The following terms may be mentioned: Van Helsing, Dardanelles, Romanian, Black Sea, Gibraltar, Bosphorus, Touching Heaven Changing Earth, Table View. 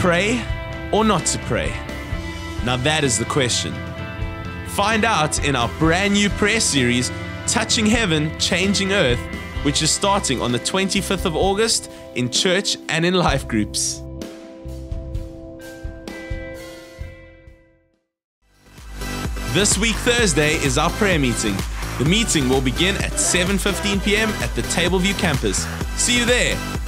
pray or not to pray? Now that is the question. Find out in our brand new prayer series, Touching Heaven, Changing Earth, which is starting on the 25th of August in church and in life groups. This week Thursday is our prayer meeting. The meeting will begin at 7:15 p.m. at the Table View campus. See you there.